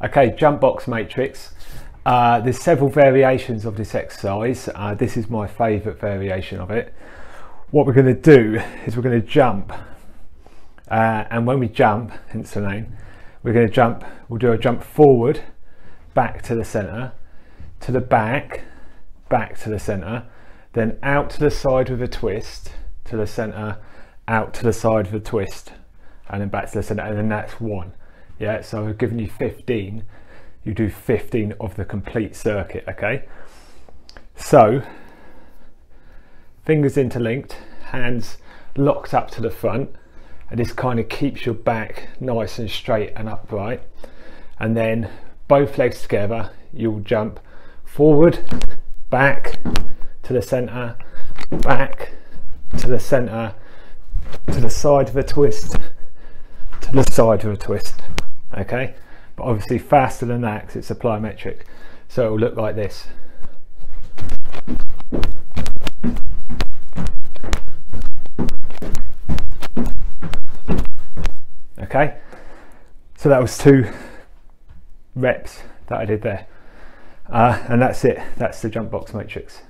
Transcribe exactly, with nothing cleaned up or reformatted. Okay, jump box matrix. Uh, there's several variations of this exercise. Uh, this is my favourite variation of it. What we're going to do is we're going to jump. Uh, and when we jump, hence the name, we're going to jump, we'll do a jump forward, back to the centre, to the back, back to the centre, then out to the side with a twist, to the centre, out to the side with a twist, and then back to the centre, and then that's one. Yeah, so I've given you fifteen. You do fifteen of the complete circuit, okay? So, fingers interlinked, hands locked up to the front, and this kind of keeps your back nice and straight and upright. And then both legs together, you'll jump forward, back to the centre, back to the centre, to the side of a twist, to the side of a twist, okay? But obviously faster than that because it's a plyometric, so it'll look like this. Okay, so that was two reps that I did there, uh, and that's it. That's the jump box matrix.